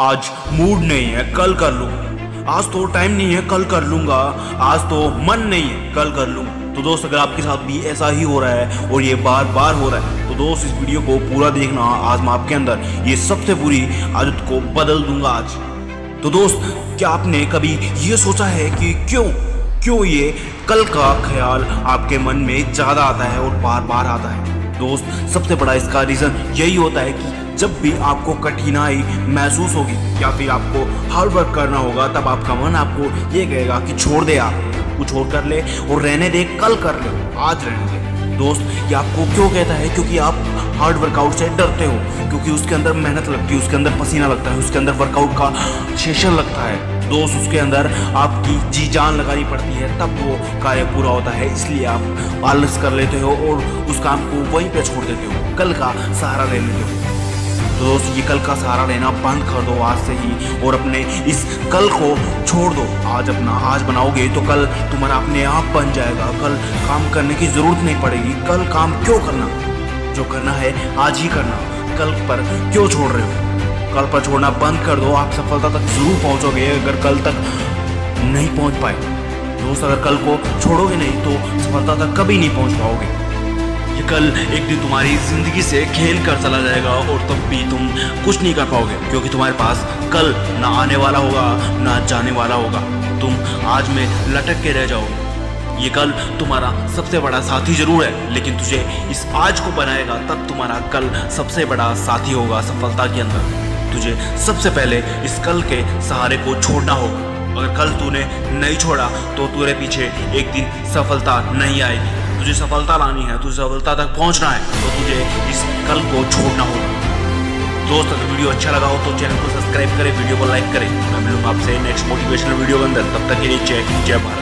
आज मूड नहीं है, कल कर लूंगा। आज तो टाइम नहीं है, कल कर लूंगा। आज तो मन नहीं है, कल कर लूंगा। तो दोस्त, अगर आपके साथ भी ऐसा ही हो रहा है और ये बार बार हो रहा है, तो दोस्त इस वीडियो को पूरा देखना। आज मैं आपके अंदर ये सबसे बुरी आदत को बदल दूंगा आज। तो दोस्त, क्या आपने कभी ये सोचा है कि क्यों ये कल का ख्याल आपके मन में ज़्यादा आता है और बार बार आता है? दोस्त, सबसे बड़ा इसका रीज़न यही होता है कि जब भी आपको कठिनाई महसूस होगी या फिर आपको हार्ड वर्क करना होगा, तब आपका मन आपको ये कहेगा कि छोड़ दे, आप कुछ और कर ले और रहने दे, कल कर ले, आज रहने दे। दोस्त, ये आपको क्यों कहता है? क्योंकि आप हार्ड वर्कआउट से डरते हो, क्योंकि उसके अंदर मेहनत लगती है, उसके अंदर पसीना लगता है, उसके अंदर वर्कआउट का सेशन लगता है। दोस्त, उसके अंदर आपकी जी जान लगानी पड़ती है, तब वो कार्य पूरा होता है। इसलिए आप आलस कर लेते हो और उस काम को वहीं पे छोड़ देते हो, कल का सहारा ले लेते हो। तो दोस्त, ये कल का सहारा लेना बंद कर दो आज से ही और अपने इस कल को छोड़ दो। आज अपना आज बनाओगे तो कल तुम्हारा अपने आप बन जाएगा। कल काम करने की ज़रूरत नहीं पड़ेगी। कल काम क्यों करना? जो करना है आज ही करना। कल पर क्यों छोड़ रहे हो? कल पर छोड़ना बंद कर दो। आप सफलता तक जरूर पहुंचोगे, अगर कल तक नहीं पहुंच पाए। दोस्त, अगर कल को छोड़ोगे नहीं तो सफलता तक कभी नहीं पहुंच पाओगे। ये कल एक दिन तुम्हारी जिंदगी से खेल कर चला जाएगा और तब भी तुम कुछ नहीं कर पाओगे, क्योंकि तुम्हारे पास कल ना आने वाला होगा ना जाने वाला होगा। तुम आज में लटक के रह जाओगे। ये कल तुम्हारा सबसे बड़ा साथी जरूर है, लेकिन तुझे इस आज को बनाएगा, तब तुम्हारा कल सबसे बड़ा साथी होगा सफलता के अंदर। तुझे सबसे पहले इस कल के सहारे को छोड़ना होगा। अगर कल तूने नहीं छोड़ा तो तेरे पीछे एक दिन सफलता नहीं आएगी। तुझे सफलता लानी है, तुझे सफलता तक पहुंचना है, तो तुझे इस कल को छोड़ना होगा। दोस्त, अगर वीडियो अच्छा लगा हो तो चैनल को सब्सक्राइब करें, वीडियो को लाइक करें। मैं मिलूंगा आपसे नेक्स्ट मोटिवेशनल वीडियो के अंदर। तब तक के लिए जय हिंद, जय भारत।